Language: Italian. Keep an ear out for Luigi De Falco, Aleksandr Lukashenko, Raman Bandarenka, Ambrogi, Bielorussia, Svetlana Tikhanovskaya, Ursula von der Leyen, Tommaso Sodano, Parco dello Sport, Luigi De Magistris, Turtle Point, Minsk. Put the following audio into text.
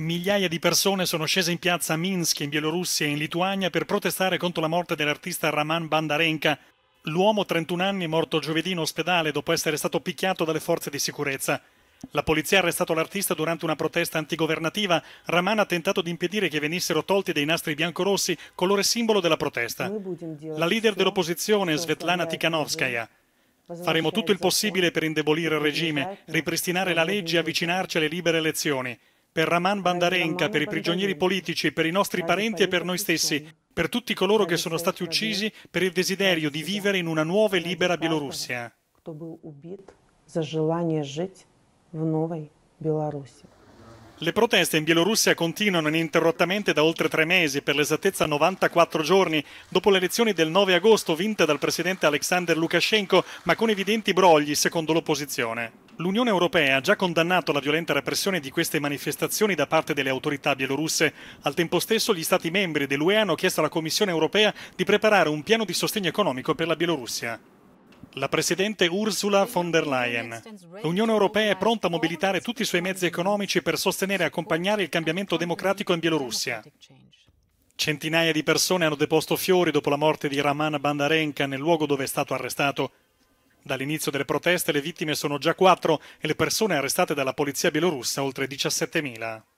Migliaia di persone sono scese in piazza a Minsk, in Bielorussia e in Lituania per protestare contro la morte dell'artista Raman Bandarenka. L'uomo, 31 anni, è morto giovedì in ospedale dopo essere stato picchiato dalle forze di sicurezza. La polizia ha arrestato l'artista durante una protesta antigovernativa. Raman ha tentato di impedire che venissero tolti dei nastri biancorossi, colore simbolo della protesta. La leader dell'opposizione, Svetlana Tikhanovskaya: faremo tutto il possibile per indebolire il regime, ripristinare la legge e avvicinarci alle libere elezioni. Per Raman Bandarenka, per i prigionieri politici, per i nostri parenti e per noi stessi, per tutti coloro che sono stati uccisi per il desiderio di vivere in una nuova e libera Bielorussia. Le proteste in Bielorussia continuano ininterrottamente da oltre 3 mesi, per l'esattezza 94 giorni, dopo le elezioni del 9 agosto vinte dal presidente Aleksandr Lukashenko, ma con evidenti brogli, secondo l'opposizione. L'Unione Europea ha già condannato la violenta repressione di queste manifestazioni da parte delle autorità bielorusse. Al tempo stesso, gli Stati membri dell'UE hanno chiesto alla Commissione Europea di preparare un piano di sostegno economico per la Bielorussia. La presidente Ursula von der Leyen: l'Unione Europea è pronta a mobilitare tutti i suoi mezzi economici per sostenere e accompagnare il cambiamento democratico in Bielorussia. Centinaia di persone hanno deposto fiori dopo la morte di Raman Bandarenka nel luogo dove è stato arrestato. Dall'inizio delle proteste le vittime sono già 4 e le persone arrestate dalla polizia bielorussa oltre 17.000.